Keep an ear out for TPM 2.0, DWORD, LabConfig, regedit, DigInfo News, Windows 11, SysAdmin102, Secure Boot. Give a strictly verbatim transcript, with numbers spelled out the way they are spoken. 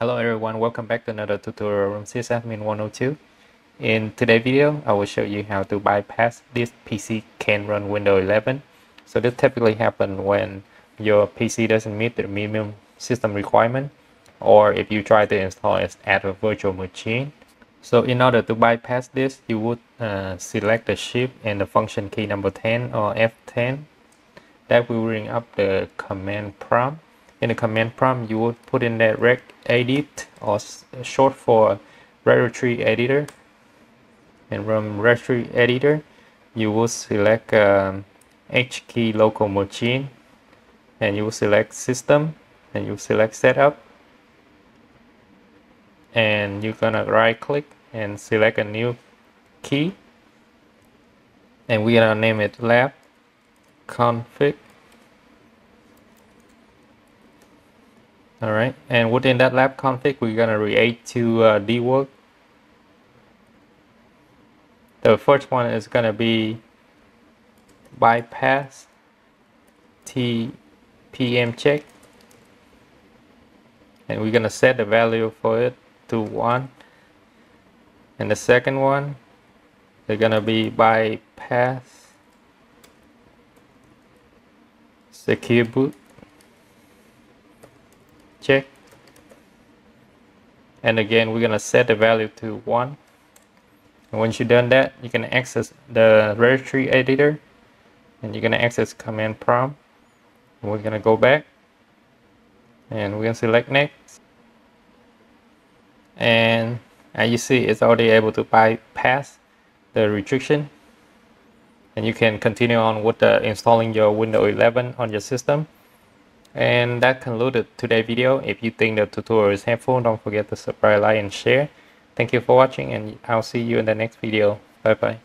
Hello everyone, welcome back to another tutorial from SysAdmin one oh two. In today's video, I will show you how to bypass this P C can run Windows eleven. So this typically happens when your P C doesn't meet the minimum system requirement, or if you try to install it at a virtual machine. So in order to bypass this, you would uh, select the shift and the function key number ten or F ten. That will bring up the command prompt. In the command prompt, you would put in that regedit, or short for registry editor. And from registry editor, you will select um, H key local machine, and you will select system, and you select setup, and you're gonna right click and select a new key, and we're gonna name it LabConfig. All right, and within that lab config, we're gonna create two uh, D WORD. The first one is gonna be bypass T P M check, and we're gonna set the value for it to one. And the second one, they're gonna be bypass Secure Boot check, and again we're gonna set the value to one. And once you've done that, you can access the registry editor, and you're gonna access command prompt. We're gonna go back, and we're gonna select next, and as you see, it's already able to bypass the restriction, and you can continue on with the installing your Windows eleven on your system. And that concluded today's video. If you think the tutorial is helpful, don't forget to subscribe, like, and share. Thank you for watching, and I'll see you in the next video. Bye bye.